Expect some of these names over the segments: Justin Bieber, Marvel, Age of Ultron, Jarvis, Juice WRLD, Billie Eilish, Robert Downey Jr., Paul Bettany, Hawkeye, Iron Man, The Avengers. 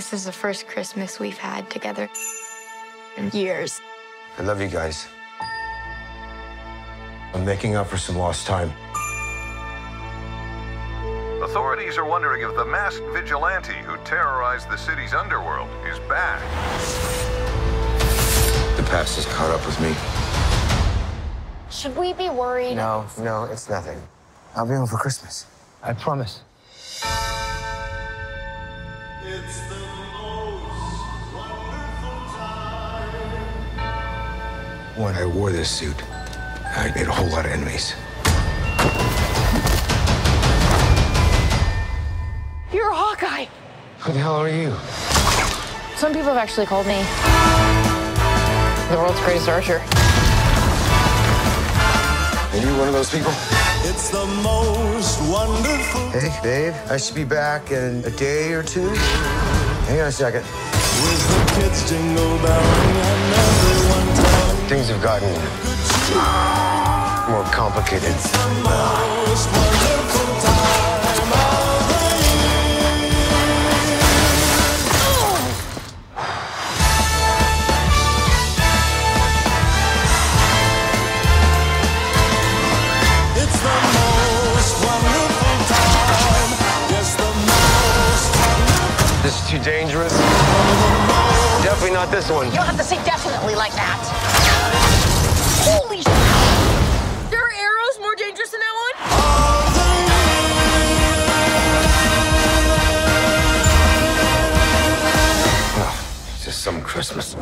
This is the first Christmas we've had together in years. I love you guys. I'm making up for some lost time. Authorities are wondering if the masked vigilante who terrorized the city's underworld is back. The past has caught up with me. Should we be worried? No, it's nothing. I'll be home for Christmas. I promise. It's the most wonderful time. When I wore this suit, I made a whole lot of enemies. You're Hawkeye! Who the hell are you? Some people have actually called me the world's greatest archer. Are you one of those people? It's the most wonderful. Hey, babe, I should be back in a day or two. Hang on a second. The kids jingle one time. Things have gotten more complicated. It's the most wonderful time of the year. It's the most wonderful time. Yes, the most wonderful. This is too dangerous. Definitely not this one. You don't have to say definitely like that. Holy shit! There are arrows more dangerous than that one? Oh, it's just some Christmas.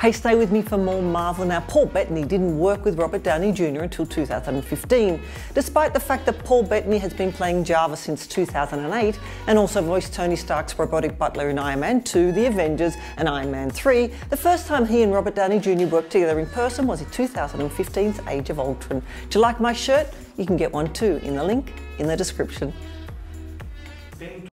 Hey, stay with me for more Marvel now. Paul Bettany didn't work with Robert Downey Jr. until 2015, despite the fact that Paul Bettany has been playing Jarvis since 2008 and also voiced Tony Stark's robotic butler in Iron Man 2, The Avengers and Iron Man 3. The first time he and Robert Downey Jr. worked together in person was in 2015's Age of Ultron. Do you like my shirt? You can get one too in the link in the description.